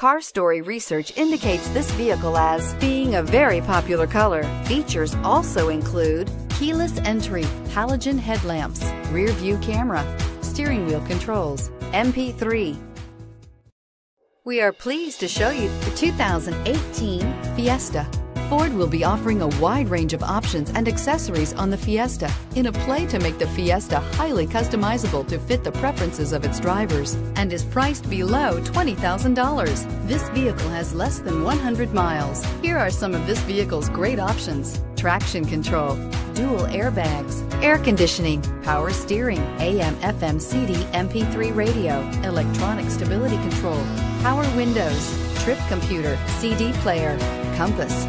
Car Story research indicates this vehicle as being a very popular color. Features also include keyless entry, halogen headlamps, rear view camera, steering wheel controls, MP3. We are pleased to show you the 2018 Fiesta. Ford will be offering a wide range of options and accessories on the Fiesta in a play to make the Fiesta highly customizable to fit the preferences of its drivers, and is priced below $20,000. This vehicle has less than 100 miles. Here are some of this vehicle's great options: traction control, dual airbags, air conditioning, power steering, AM/FM CD MP3 radio, electronic stability control, power windows, trip computer, CD player, compass.